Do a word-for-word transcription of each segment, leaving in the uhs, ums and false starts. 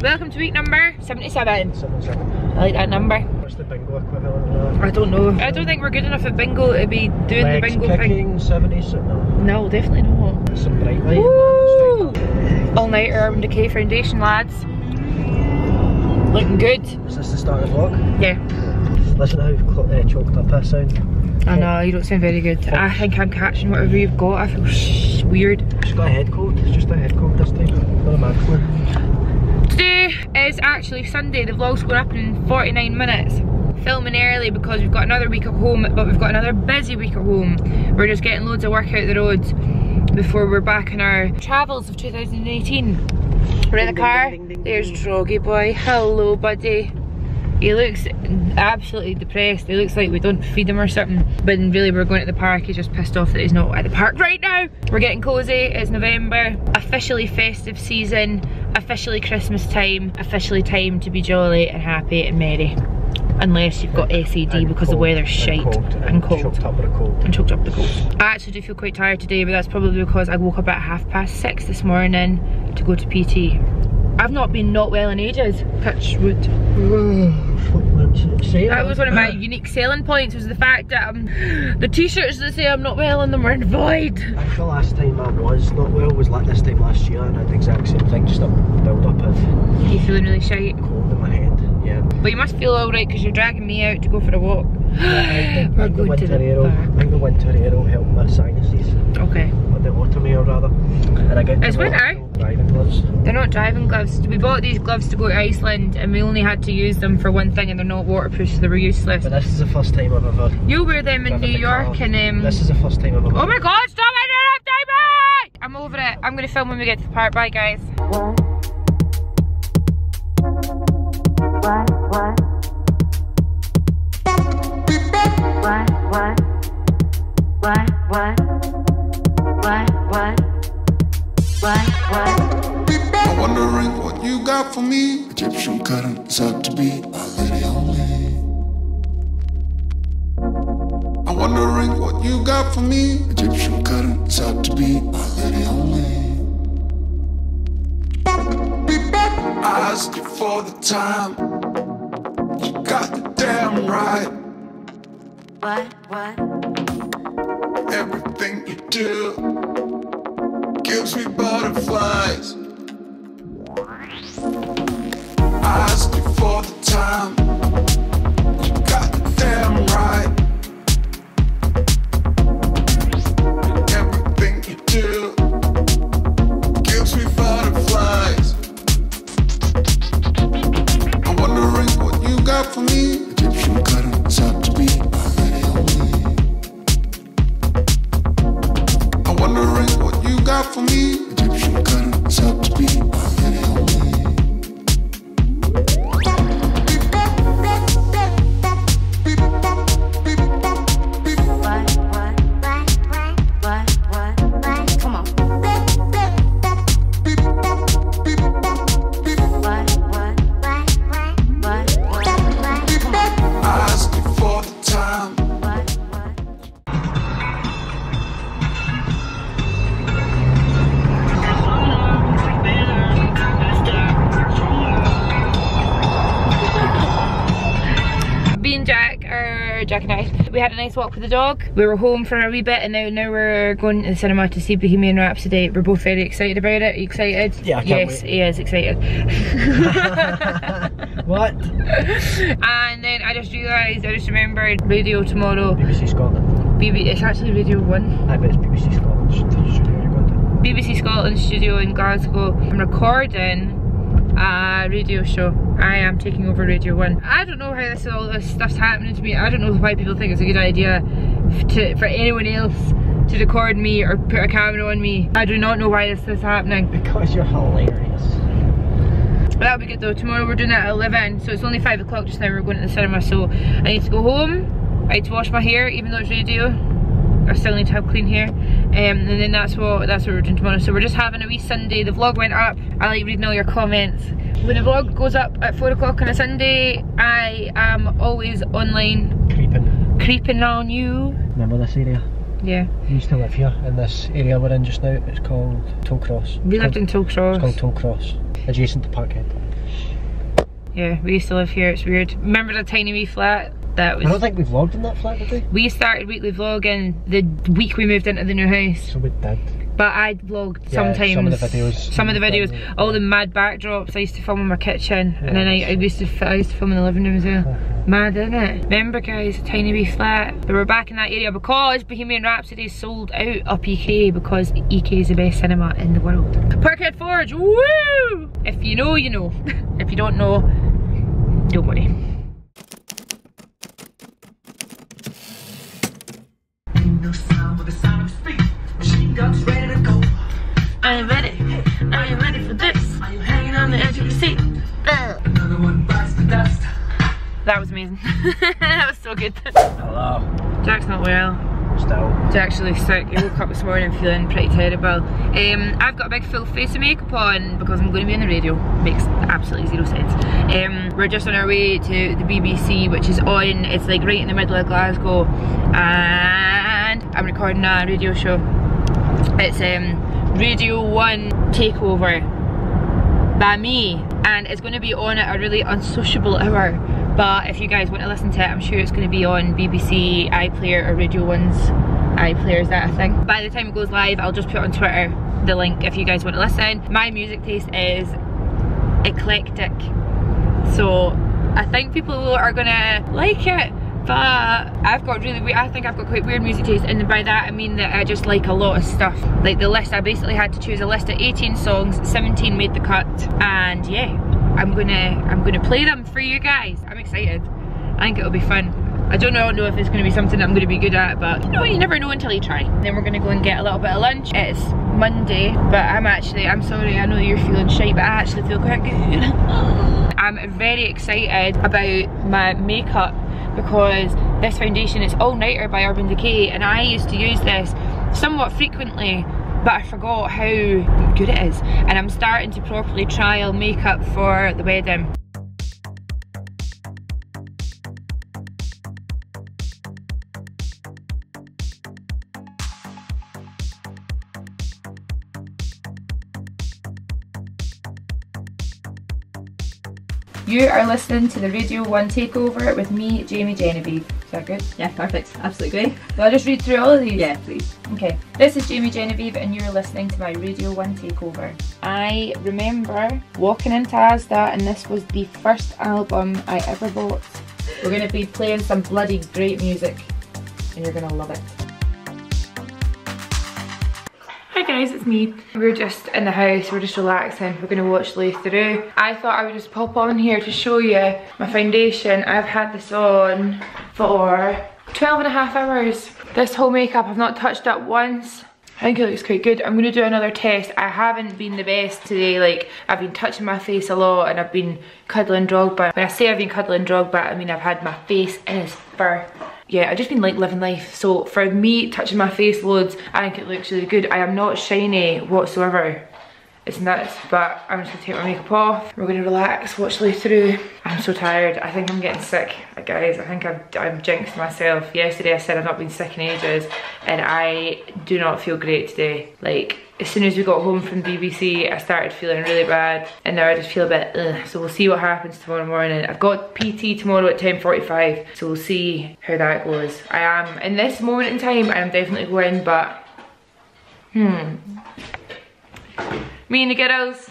Welcome to week number seventy-seven. seventy-seven. I like that number. What's the bingo equivalent? I don't know. I don't think we're good enough at bingo to be doing Legs the bingo kicking, thing. seventies, no. no, definitely not. Some bright light. Woo! All night Urban Decay foundation, lads. Looking good. Is this the start of the vlog? Yeah. Listen to how uh, choked up I sound. I know, you don't sound very good. What? I think I'm catching whatever you've got. I feel sh weird. She's got a head cold. It's just a head cold this time. Not a mad cold. Today is actually Sunday. The vlog's going up in forty-nine minutes. Filming early because we've got another week at home, but we've got another busy week at home. We're just getting loads of work out the roads before we're back in our travels of two thousand eighteen. We're in the car. There's Droggy boy. Hello, buddy. He looks absolutely depressed. He looks like we don't feed him or something. But really, we're going to the park. He's just pissed off that he's not at the park right now. We're getting cosy. It's November. Officially festive season. Officially Christmas time. Officially time to be jolly and happy and merry. Unless you've got S A D because cold, the weather's shite and cold. And, and cold. choked up with a cold. And choked up with a cold. I actually do feel quite tired today, but that's probably because I woke up at half past six this morning to go to P T. I've not been not well in ages. Touch wood. That was one of my unique selling points, was the fact that um, the t-shirts that say I'm not well and them were in void. I think the last time I was not well was like this time last year, and I had the exact same thing, just a build up of... You feeling really shite? Cold in my head, yeah. But you must feel alright because you're dragging me out to go for a walk. Yeah, I think the winter aero, I think the winter aero helped my sinuses. Okay. Or the water mail rather. And I get it's winter. Driving gloves. They're not driving gloves. We bought these gloves to go to Iceland and we only had to use them for one thing and they're not waterproof, so they were useless. But this is the first time I've ever... You'll wear them in New the York and... Um, this is the first time I've ever... Oh my god, stop it! I'm over it. I'm gonna film when we get to the park. Bye guys. What? What? What? What? What? What? What? What? What? What? What? I'm wondering what you got for me. Egyptian cotton is out to be a lady only. I'm wondering what you got for me. Egyptian cotton is out to be a lady only. I asked you for the time. You got the damn right. What? What? Everything you do gives me butterflies. I asked you for the time. You got the damn right. Everything you do gives me butterflies. I'm wondering what you got for me. Egyptian cotton is out to be. For me, Egyptian cotton is out to be a lady only. Come on. I asked you for the time. Jack and I. We had a nice walk with the dog. We were home for a wee bit and now now we're going to the cinema to see Bohemian Rhapsody. We're both very excited about it. Are you excited? Yeah, I can't Yes, wait. He is excited. What? And then I just realised, I just remembered radio tomorrow. B B C Scotland. B B, it's actually Radio one. I bet it's B B C Scotland studio you're going to. B B C Scotland studio in Glasgow. I'm recording a radio show. I am taking over Radio one. I don't know how this all this stuff's happening to me. I don't know why people think it's a good idea to, for anyone else to record me or put a camera on me. I do not know why this is happening. Because you're hilarious. That'll be good though. Tomorrow we're doing that at eleven, so it's only five o'clock just now. We're going to the cinema, so I need to go home. I need to wash my hair, even though it's radio. I still need to have clean hair. Um, and then that's what, that's what we're doing tomorrow. So we're just having a wee Sunday. The vlog went up. I like reading all your comments. When the vlog goes up at four o'clock on a Sunday, I am always online. Creeping. Creeping on you. Remember this area? Yeah. We used to live here, in this area we're in just now. It's called Toll Cross. We lived in Toll Cross. It's called Toll Cross, adjacent to Parkhead. Yeah, we used to live here, it's weird. Remember the tiny wee flat? That was... I don't think we vlogged in that flat, did we? We started weekly vlogging the week we moved into the new house. So we did. But I vlogged yeah, sometimes. Some of the videos. Some of the videos. Done, all yeah. the mad backdrops I used to film in my kitchen. Yeah, and then I, I, used to, I used to film in the living room as well. Mad, isn't it? Remember guys, a tiny wee flat. But we're back in that area because Bohemian Rhapsody sold out up E K because E K is the best cinema in the world. Parkhead Forge, woo! If you know, you know. If you don't know, don't worry. Are you ready? Are you ready for this? Are you hanging on the edge of your seat? Another one bites the dust. That was amazing. That was so good. Hello. Jack's not well. Still. Jack's really sick. He woke up this morning feeling pretty terrible. Um, I've got a big full face of makeup on because I'm going to be on the radio. Makes absolutely zero sense. Um, we're just on our way to the B B C, which is on. It's like right in the middle of Glasgow, and I'm recording a radio show. It's um. Radio one takeover by me, and it's going to be on at a really unsociable hour, but if you guys want to listen to it, I'm sure it's going to be on B B C iPlayer or Radio one's iPlayer. Is that a thing? By the time it goes live, I'll just put on Twitter the link if you guys want to listen. My music taste is eclectic, so I think people are gonna like it. But I've got really weird, I think I've got quite weird music taste, and by that I mean that I just like a lot of stuff. Like the list, I basically had to choose a list of eighteen songs, seventeen made the cut, and yeah, I'm gonna I'm gonna play them for you guys. I'm excited. I think it'll be fun. I don't know, know if it's gonna be something I'm gonna be good at, but you know, you never know until you try. Then we're gonna go and get a little bit of lunch. It's Monday, but I'm actually, I'm sorry, I know you're feeling shite, but I actually feel quite good. I'm very excited about my makeup, because this foundation is All Nighter by Urban Decay, and I used to use this somewhat frequently, but I forgot how good it is, and I'm starting to properly trial makeup for the wedding. You are listening to the Radio one Takeover with me, Jamie Genevieve. Is that good? Yeah, perfect. Absolutely great. Will I just read through all of these? Yeah, please. Okay. This is Jamie Genevieve and you're listening to my Radio one Takeover. I remember walking into Asda, and this was the first album I ever bought. We're going to be playing some bloody great music and you're going to love it. Hi guys, it's me. We're just in the house, we're just relaxing, we're going to watch Lay Through. I thought I would just pop on here to show you my foundation. I've had this on for twelve and a half hours. This whole makeup I've not touched up once. I think it looks quite good. I'm going to do another test. I haven't been the best today, like I've been touching my face a lot and I've been cuddling Drogba. When I say I've been cuddling Drogba, I mean I've had my face in his fur. Yeah, I've just been like living life. So for me, touching my face loads, I think it looks really good. I am not shiny whatsoever. It's nuts, but I'm just gonna take my makeup off. We're gonna relax, watch Lay Through. I'm so tired, I think I'm getting sick. Guys, I think I've, I've jinxed myself. Yesterday I said I've not been sick in ages, and I do not feel great today. Like, as soon as we got home from B B C, I started feeling really bad, and now I just feel a bit ugh. So we'll see what happens tomorrow morning. I've got P T tomorrow at ten forty-five, so we'll see how that goes. I am, in this moment in time, I am definitely going, but... Hmm. Me and the girls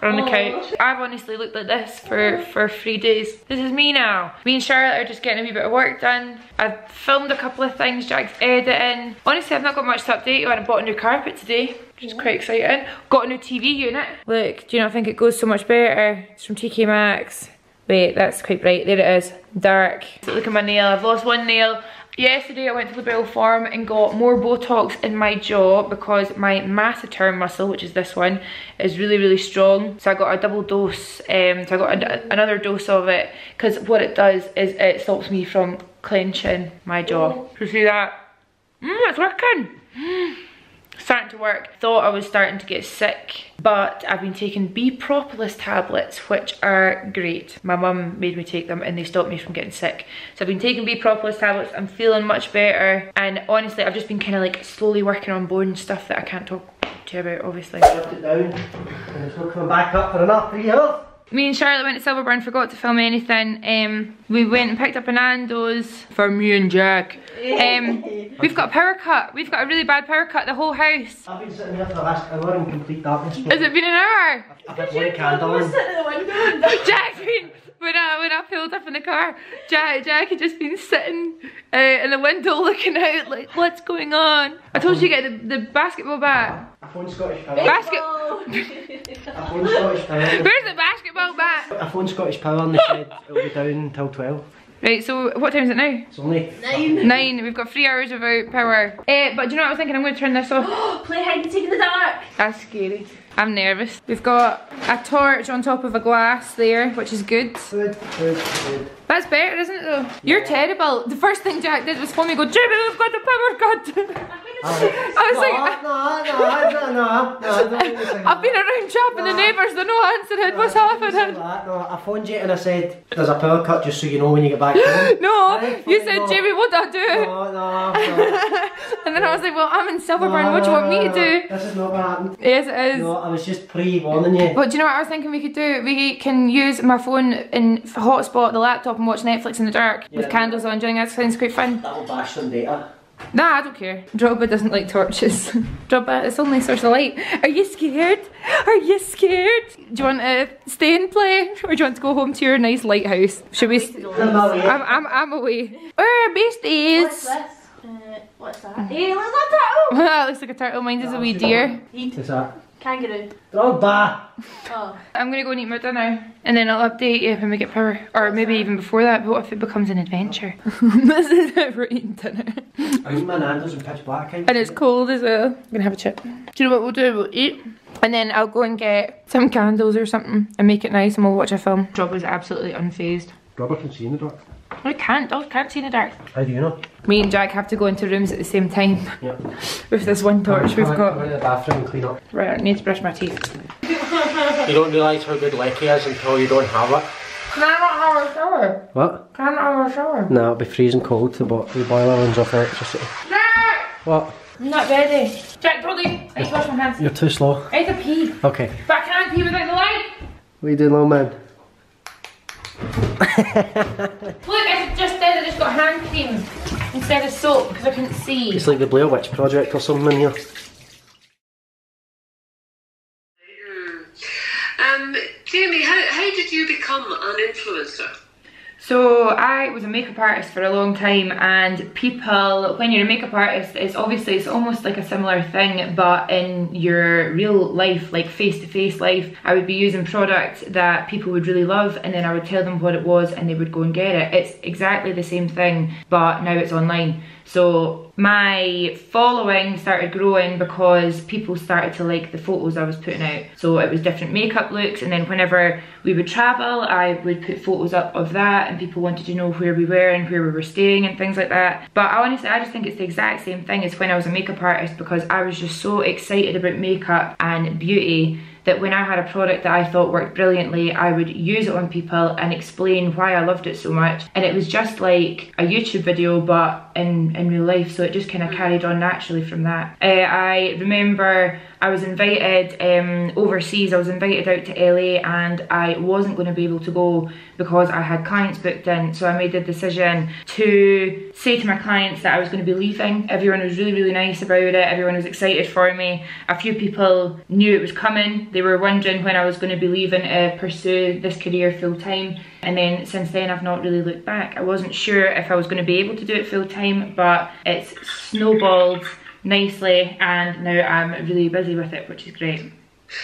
are on the couch. I've honestly looked like this for, for three days. This is me now. Me and Charlotte are just getting a wee bit of work done. I've filmed a couple of things, Jack's editing. Honestly, I've not got much to update on. I bought a new carpet today, which is quite exciting. Got a new T V unit. Look, do you not think it goes so much better? It's from T K Maxx. Wait, that's quite bright. There it is, dark. Look at my nail, I've lost one nail. Yesterday I went to Liberal Farm and got more Botox in my jaw because my masseter muscle, which is this one, is really really strong. So I got a double dose, um, so I got a, another dose of it, because what it does is it stops me from clenching my jaw. You see that? Mmm, it's working! Mm. Starting to work. Thought I was starting to get sick, but I've been taking B propolis tablets, which are great. My mum made me take them and they stopped me from getting sick. So I've been taking B propolis tablets, I'm feeling much better, and honestly I've just been kind of like slowly working on bone stuff that I can't talk to you about, obviously. Dropped it down and it's not coming back up for another year. Me and Charlotte went to Silverburn, forgot to film anything. Um, we went and picked up a Nando's for me and Jack. Um, we've got a power cut. We've got a really bad power cut, the whole house. I've been sitting there for the last hour in complete darkness. Has it been an hour? I've had one candle in. Jack's been, when I, when I pulled up in the car, Jack, Jack had just been sitting uh, in the window looking out like, what's going on? I told you to get the, the basketball bat. I phoned Scottish Power. Basketball! I phoned Scottish Power. Where's the basketball bat? I phoned Scottish Power and they said it'll be down until twelve. Right, so what time is it now? It's only nine. Nine. We've got three hours without power. Uh, but do you know what I was thinking? I'm going to turn this off. Play hide and seek in the dark. That's scary. I'm nervous. We've got a torch on top of a glass there, which is good. Good, good, good. That's better, isn't it though? Yeah. You're terrible. The first thing Jack did was phone me and go, Jimmy, we've got the power cut. I was no, like, no, no, no, no, no, no. I've been around shopping no. the neighbours, they're not answering. No, what's happening? No, I phoned you and I said, there's a power cut just so you know when you get back home. No, right, you said, no. Jamie, what do I do? No, no, no. And then no. I was like, well, I'm in Silverburn, no, what do you want no, me no, to do? This is not what happened. Yes, it is. No, I was just pre-warning you. But do you know what I was thinking we could do? We can use my phone and hotspot the laptop and watch Netflix in the dark yeah, with no. candles on during that. Sounds quite fun. That'll bash some data. Nah, I don't care. Drogba doesn't like torches. Drogba, it's only source of light. Are you scared? Are you scared? Do you want to stay and play? Or do you want to go home to your nice lighthouse? Should we... St I'm, I'm, I'm, I'm away. Where based is... What's this? Uh, what's that? Hey, look at that turtle! That looks like a turtle. Mine is a wee deer. What's that? Kangaroo. Drogba! Oh. I'm gonna go and eat my dinner and then I'll update you when we get power. Or maybe even before that, but what if it becomes an adventure? This is it, we're eating dinner. I'm eating my Nando's and pitch black. And it's cold as well. I'm gonna have a chip. Do you know what we'll do? We'll eat and then I'll go and get some candles or something and make it nice and we'll watch a film. Drogba is absolutely unfazed. Drogba can see in the dark. I can't, I can't see in the dark. How do you know? Me and Jack have to go into rooms at the same time. Yep. With this one torch we've got. Go to the bathroom and clean up. Right, I need to brush my teeth. You don't realise how good lecky is until you don't have it. Can I not have a shower? What? Can I not have a shower? No, it'll be freezing cold. The, bo the boiler runs off electricity. No! What? I'm not ready. Jack, don't leave. I need to wash my hands. You're too slow. I need to pee. Okay. But I can't pee without the light. What are you doing, little man? Look, I just said I just got hand cream instead of soap because I couldn't see. It's like the Blair Witch Project or something in here. Um, Jamie, how, how did you become an influencer? So I was a makeup artist for a long time, and people, when you're a makeup artist, it's obviously, it's almost like a similar thing, but in your real life, like face-to-face life, I would be using products that people would really love, and then I would tell them what it was and they would go and get it. It's exactly the same thing, but now it's online. So my following started growing because people started to like the photos I was putting out. So it was different makeup looks, and then whenever we would travel, I would put photos up of that, and people wanted to know where we were and where we were staying and things like that. But I honestly, I just think it's the exact same thing as when I was a makeup artist, because I was just so excited about makeup and beauty that when I had a product that I thought worked brilliantly, I would use it on people and explain why I loved it so much. And it was just like a YouTube video, but in, in real life, so it just kind of carried on naturally from that. Uh, I remember I was invited um, overseas, I was invited out to L A, and I wasn't going to be able to go because I had clients booked in, so I made the decision to say to my clients that I was going to be leaving. Everyone was really, really nice about it, everyone was excited for me. A few people knew it was coming, they were wondering when I was going to be leaving to pursue this career full time, and then since then I've not really looked back. I wasn't sure if I was going to be able to do it full time, but it's snowballed nicely, and now I'm really busy with it, which is great.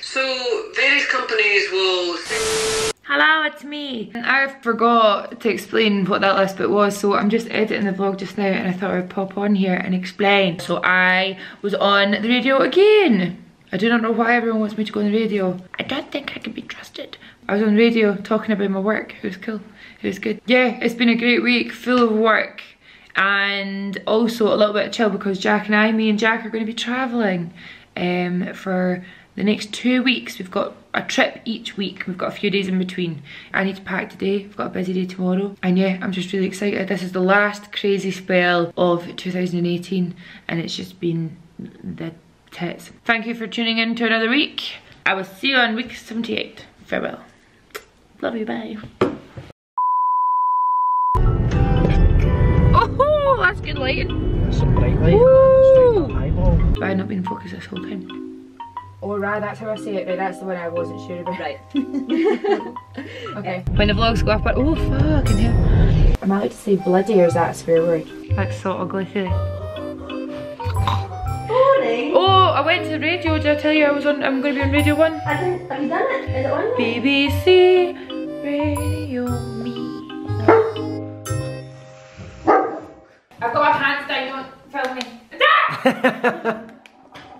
So various companies will say, hello, it's me. And I forgot to explain what that last bit was, so I'm just editing the vlog just now, and I thought I'd pop on here and explain. So I was on the radio again. I do not know why everyone wants me to go on the radio. I don't think I can be trusted. I was on the radio talking about my work. It was cool. It was good. Yeah, it's been a great week, full of work. And also a little bit of chill because Jack and I, me and Jack are going to be travelling um, for the next two weeks. We've got a trip each week. We've got a few days in between. I need to pack today. I've got a busy day tomorrow. And yeah, I'm just really excited. This is the last crazy spell of two thousand eighteen, and it's just been the tits. Thank you for tuning in to another week. I will see you on week seventy-eight. Farewell. Love you, babe. Oh, that's good lighting. That's some bright light. Ooh. Have I not been focused this whole time? Oh right, that's how I say it, right, that's the one I wasn't sure about. Right. Okay. When the vlogs go up, I oh fucking hell. Am I allowed to say bloody or is that a swear word? That's so ugly today. Morning. Oh, I went to the radio, did I tell you I was on, I'm going to be on Radio one? I didn't, have you done it? Is it on there? B B C Radio